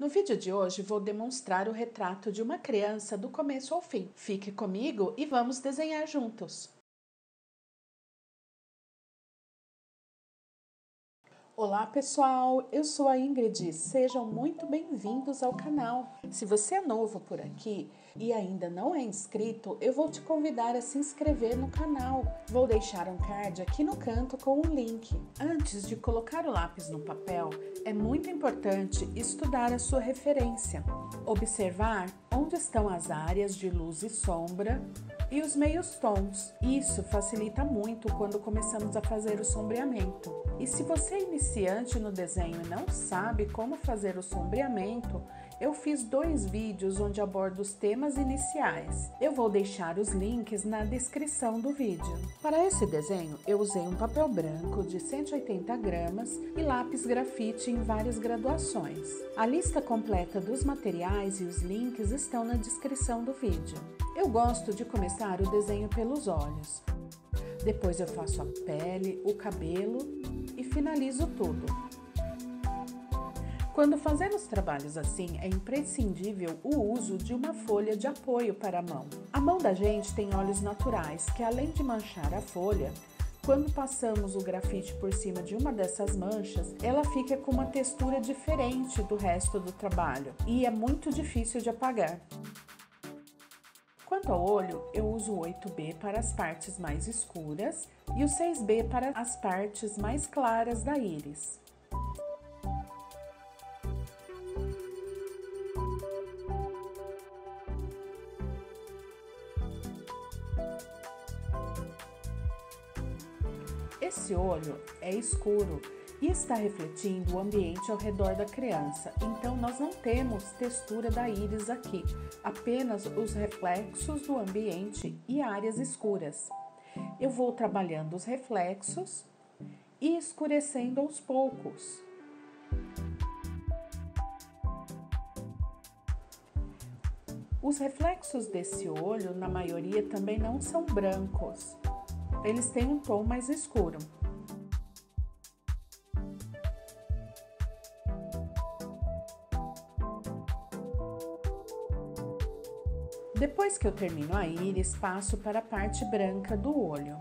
No vídeo de hoje vou demonstrar o retrato de uma criança do começo ao fim. Fique comigo e vamos desenhar juntos. Olá pessoal, eu sou a Ingrid, sejam muito bem-vindos ao canal. Se você é novo por aqui e ainda não é inscrito, eu vou te convidar a se inscrever no canal. Vou deixar um card aqui no canto com um link. Antes de colocar o lápis no papel, é muito importante estudar a sua referência. Observar onde estão as áreas de luz e sombra e os meios tons. Isso facilita muito quando começamos a fazer o sombreamento. E se você é iniciante no desenho e não sabe como fazer o sombreamento, eu fiz 2 vídeos onde abordo os temas iniciais. Eu vou deixar os links na descrição do vídeo. Para esse desenho, eu usei um papel branco de 180 gramas e lápis grafite em várias graduações. A lista completa dos materiais e os links estão na descrição do vídeo. Eu gosto de começar o desenho pelos olhos. Depois eu faço a pele, o cabelo e finalizo tudo. Quando fazemos trabalhos assim, é imprescindível o uso de uma folha de apoio para a mão. A mão da gente tem olhos naturais que, além de manchar a folha, quando passamos o grafite por cima de uma dessas manchas, ela fica com uma textura diferente do resto do trabalho e é muito difícil de apagar. Quanto ao olho, eu uso o 8B para as partes mais escuras e o 6B para as partes mais claras da íris. Esse olho é escuro e está refletindo o ambiente ao redor da criança, então nós não temos textura da íris aqui, apenas os reflexos do ambiente e áreas escuras. Eu vou trabalhando os reflexos e escurecendo aos poucos. Os reflexos desse olho, na maioria, também não são brancos, eles têm um tom mais escuro. Depois que eu termino a íris, passo para a parte branca do olho.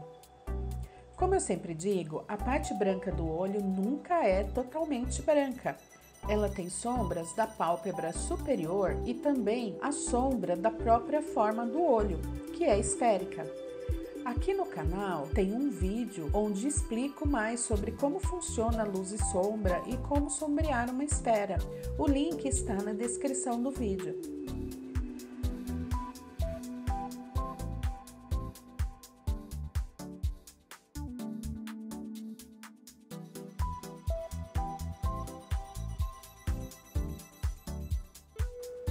Como eu sempre digo, a parte branca do olho nunca é totalmente branca. Ela tem sombras da pálpebra superior e também a sombra da própria forma do olho, que é esférica. Aqui no canal tem um vídeo onde explico mais sobre como funciona a luz e sombra e como sombrear uma esfera. O link está na descrição do vídeo.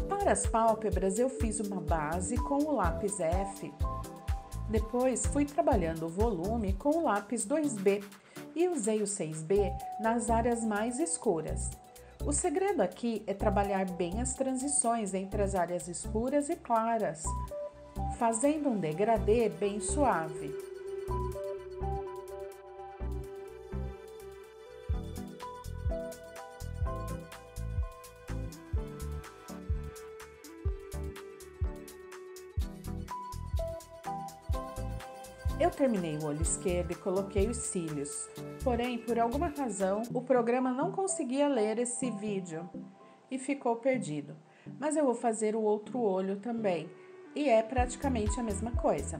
Para as pálpebras eu fiz uma base com o lápis F. Depois fui trabalhando o volume com o lápis 2B e usei o 6B nas áreas mais escuras. O segredo aqui é trabalhar bem as transições entre as áreas escuras e claras, fazendo um degradê bem suave. Eu terminei o olho esquerdo e coloquei os cílios, porém, por alguma razão, o programa não conseguia ler esse vídeo e ficou perdido. Mas eu vou fazer o outro olho também, e é praticamente a mesma coisa.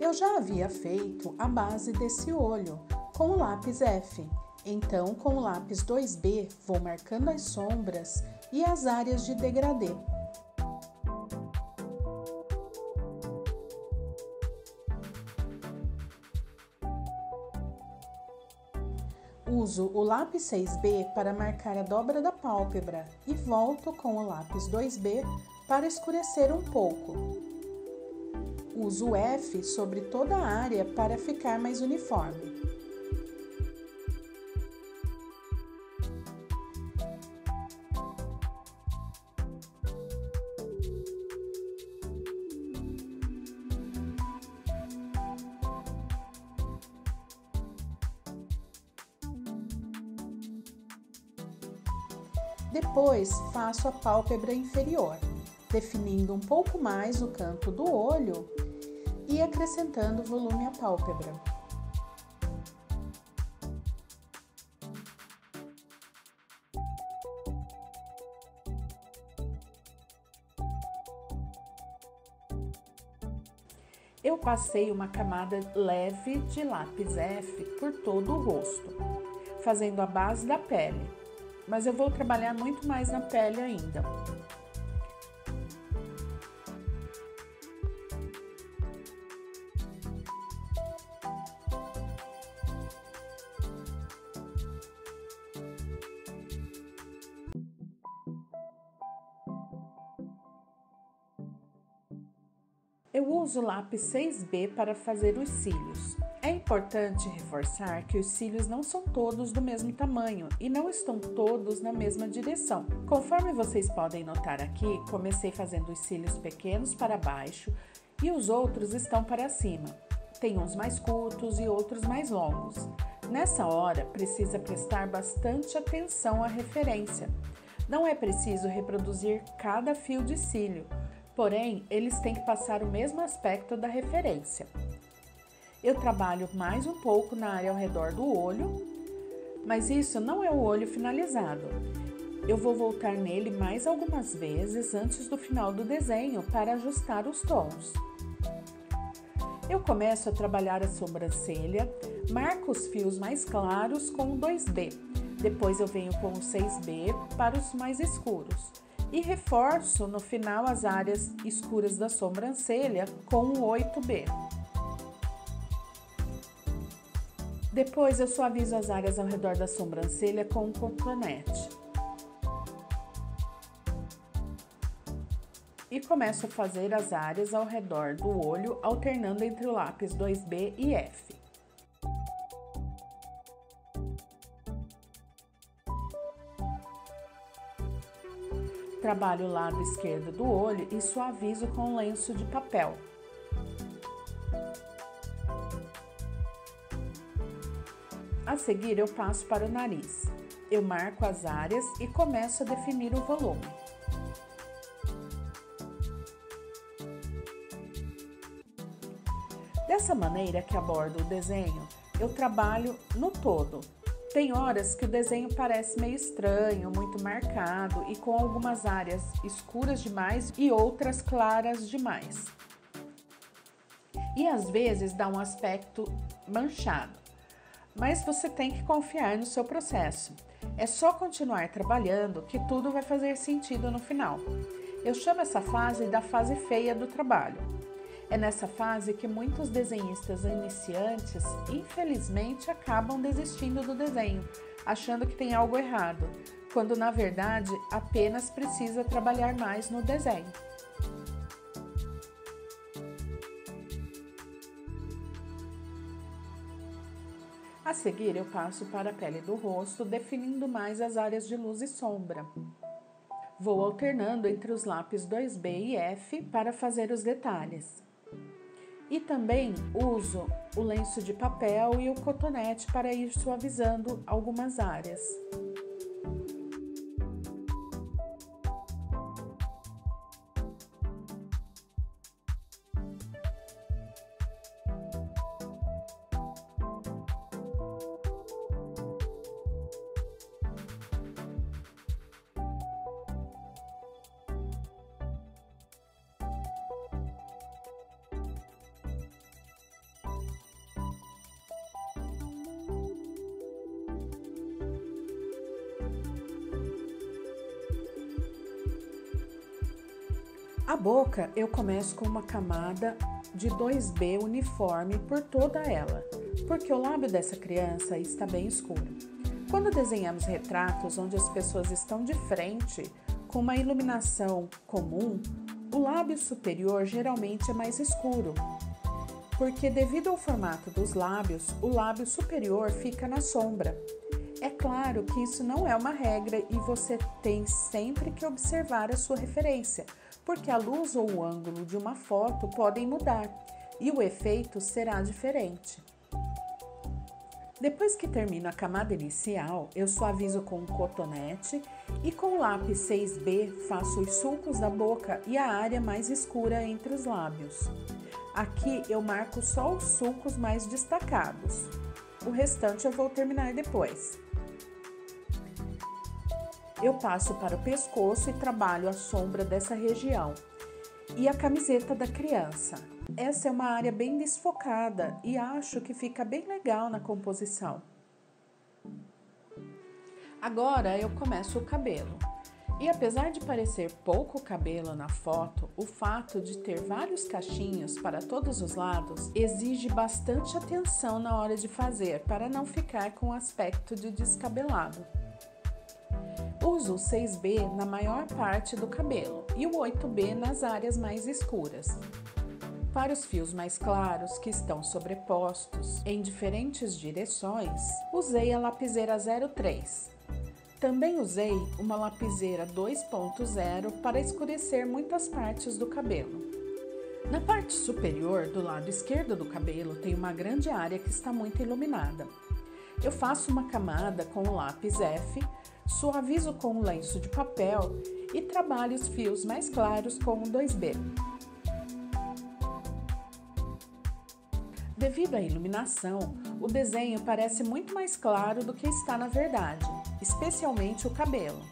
Eu já havia feito a base desse olho com o lápis F, então com o lápis 2B vou marcando as sombras e as áreas de degradê. Uso o lápis 6B para marcar a dobra da pálpebra e volto com o lápis 2B para escurecer um pouco. Uso o F sobre toda a área para ficar mais uniforme. Depois, faço a pálpebra inferior, definindo um pouco mais o canto do olho e acrescentando volume à pálpebra. Eu passei uma camada leve de lápis F por todo o rosto, fazendo a base da pele, mas eu vou trabalhar muito mais na pele ainda. Eu uso o lápis 6B para fazer os cílios. É importante reforçar que os cílios não são todos do mesmo tamanho e não estão todos na mesma direção. Conforme vocês podem notar aqui, comecei fazendo os cílios pequenos para baixo e os outros estão para cima. Tem uns mais curtos e outros mais longos. Nessa hora, precisa prestar bastante atenção à referência. Não é preciso reproduzir cada fio de cílio. Porém, eles têm que passar o mesmo aspecto da referência. Eu trabalho mais um pouco na área ao redor do olho, mas isso não é o olho finalizado. Eu vou voltar nele mais algumas vezes antes do final do desenho para ajustar os tons. Eu começo a trabalhar a sobrancelha, marco os fios mais claros com o 2B, depois eu venho com o 6B para os mais escuros. E reforço no final as áreas escuras da sobrancelha com o 8B. Depois eu suavizo as áreas ao redor da sobrancelha com um cotonete. E começo a fazer as áreas ao redor do olho, alternando entre o lápis 2B e F. Trabalho o lado esquerdo do olho e suavizo com um lenço de papel. A seguir, eu passo para o nariz. Eu marco as áreas e começo a definir o volume. Dessa maneira que abordo o desenho, eu trabalho no todo. Tem horas que o desenho parece meio estranho, muito marcado e com algumas áreas escuras demais e outras claras demais. E às vezes dá um aspecto manchado, mas você tem que confiar no seu processo. É só continuar trabalhando que tudo vai fazer sentido no final. Eu chamo essa fase da fase feia do trabalho. É nessa fase que muitos desenhistas iniciantes, infelizmente, acabam desistindo do desenho, achando que tem algo errado, quando na verdade apenas precisa trabalhar mais no desenho. A seguir, eu passo para a pele do rosto, definindo mais as áreas de luz e sombra. Vou alternando entre os lápis 2B e F para fazer os detalhes. E também uso o lenço de papel e o cotonete para ir suavizando algumas áreas. A boca eu começo com uma camada de 2B uniforme por toda ela, porque o lábio dessa criança está bem escuro. Quando desenhamos retratos onde as pessoas estão de frente, com uma iluminação comum, o lábio superior geralmente é mais escuro, porque devido ao formato dos lábios, o lábio superior fica na sombra. É claro que isso não é uma regra e você tem sempre que observar a sua referência, porque a luz ou o ângulo de uma foto podem mudar e o efeito será diferente. Depois que termino a camada inicial, eu suavizo com um cotonete e com o lápis 6B faço os sulcos da boca e a área mais escura entre os lábios. Aqui eu marco só os sulcos mais destacados. O restante eu vou terminar depois. Eu passo para o pescoço e trabalho a sombra dessa região e a camiseta da criança. Essa é uma área bem desfocada e acho que fica bem legal na composição. Agora eu começo o cabelo. E apesar de parecer pouco cabelo na foto, o fato de ter vários cachinhos para todos os lados exige bastante atenção na hora de fazer, para não ficar com aspecto de descabelado. Uso o 6B na maior parte do cabelo e o 8B nas áreas mais escuras. Para os fios mais claros, que estão sobrepostos em diferentes direções, usei a lapiseira 03. Também usei uma lapiseira 2.0 para escurecer muitas partes do cabelo. Na parte superior, do lado esquerdo do cabelo, tem uma grande área que está muito iluminada. Eu faço uma camada com o lápis F, suavizo com um lenço de papel e trabalho os fios mais claros com o 2B. Devido à iluminação, o desenho parece muito mais claro do que está na verdade, especialmente o cabelo.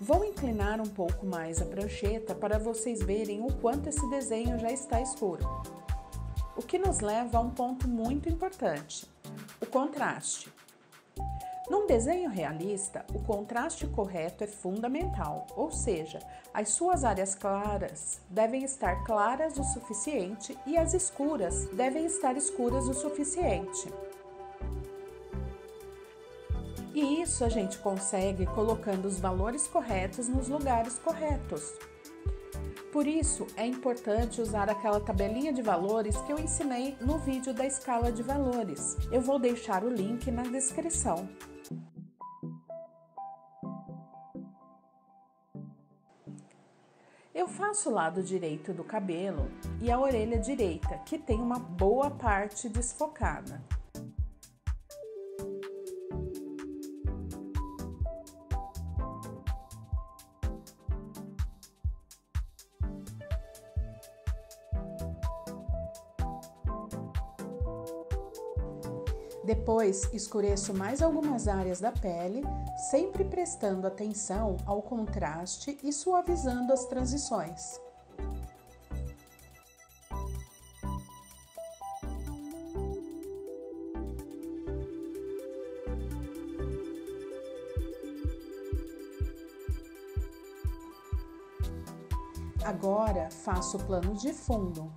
Vou inclinar um pouco mais a prancheta para vocês verem o quanto esse desenho já está escuro. O que nos leva a um ponto muito importante, o contraste. Num desenho realista, o contraste correto é fundamental, ou seja, as suas áreas claras devem estar claras o suficiente e as escuras devem estar escuras o suficiente. E isso a gente consegue colocando os valores corretos nos lugares corretos. Por isso, é importante usar aquela tabelinha de valores que eu ensinei no vídeo da escala de valores. Eu vou deixar o link na descrição. Eu faço o lado direito do cabelo e a orelha direita, que tem uma boa parte desfocada. Depois, escureço mais algumas áreas da pele, sempre prestando atenção ao contraste e suavizando as transições. Agora, faço o plano de fundo.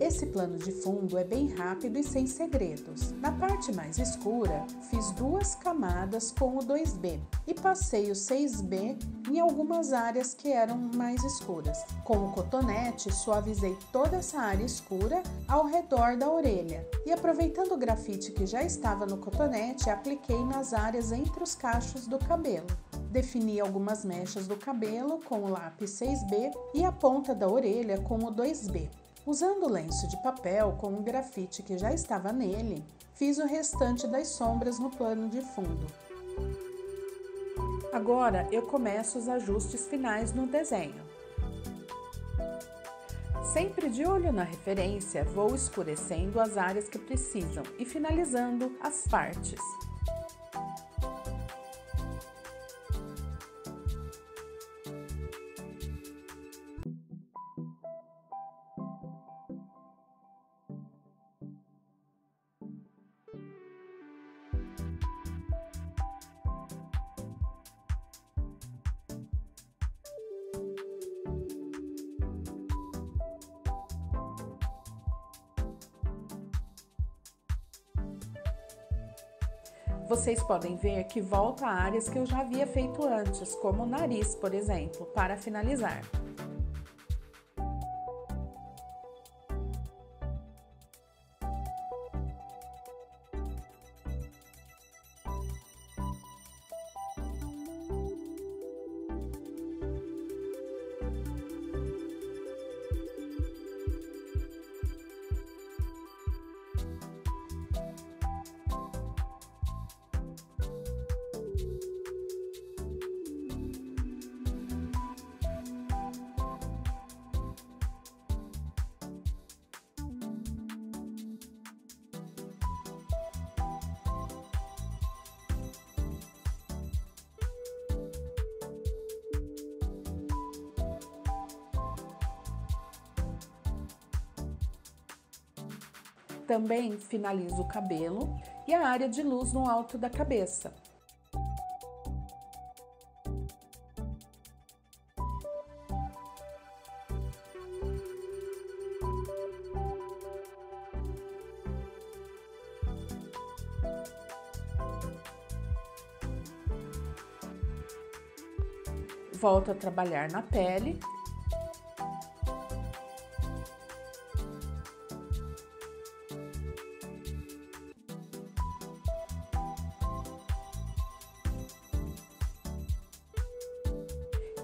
Esse plano de fundo é bem rápido e sem segredos. Na parte mais escura, fiz duas camadas com o 2B e passei o 6B em algumas áreas que eram mais escuras. Com o cotonete, suavizei toda essa área escura ao redor da orelha e, aproveitando o grafite que já estava no cotonete, apliquei nas áreas entre os cachos do cabelo. Defini algumas mechas do cabelo com o lápis 6B e a ponta da orelha com o 2B. Usando o lenço de papel com o grafite que já estava nele, fiz o restante das sombras no plano de fundo. Agora eu começo os ajustes finais no desenho. Sempre de olho na referência, vou escurecendo as áreas que precisam e finalizando as partes. Vocês podem ver que volto a áreas que eu já havia feito antes, como o nariz, por exemplo, para finalizar. Também finalizo o cabelo e a área de luz no alto da cabeça. Volto a trabalhar na pele.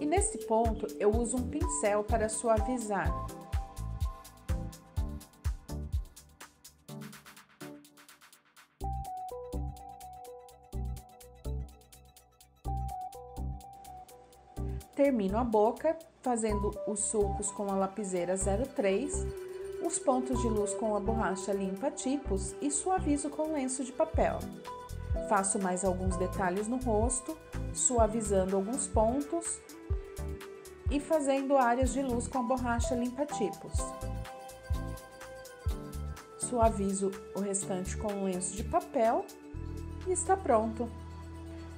E nesse ponto eu uso um pincel para suavizar. Termino a boca fazendo os sulcos com a lapiseira 03, os pontos de luz com a borracha limpa tipos e suavizo com lenço de papel. Faço mais alguns detalhes no rosto, suavizando alguns pontos e fazendo áreas de luz com a borracha limpa tipos. Suavizo o restante com lenço de papel e está pronto.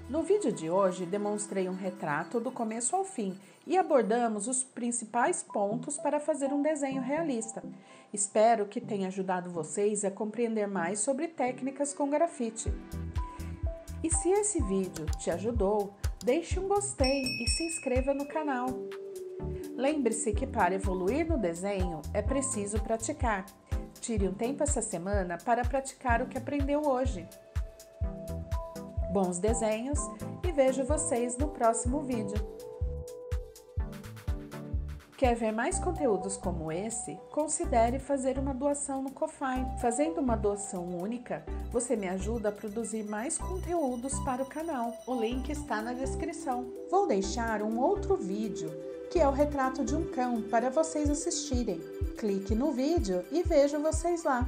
No vídeo de hoje, demonstrei um retrato do começo ao fim e abordamos os principais pontos para fazer um desenho realista. Espero que tenha ajudado vocês a compreender mais sobre técnicas com grafite. E se esse vídeo te ajudou, deixe um gostei e se inscreva no canal. Lembre-se que para evoluir no desenho, é preciso praticar. Tire um tempo essa semana para praticar o que aprendeu hoje. Bons desenhos e vejo vocês no próximo vídeo. Quer ver mais conteúdos como esse? Considere fazer uma doação no Ko-Fi. Fazendo uma doação única, você me ajuda a produzir mais conteúdos para o canal. O link está na descrição. Vou deixar um outro vídeo, que é o retrato de um cão, para vocês assistirem. Clique no vídeo e vejo vocês lá.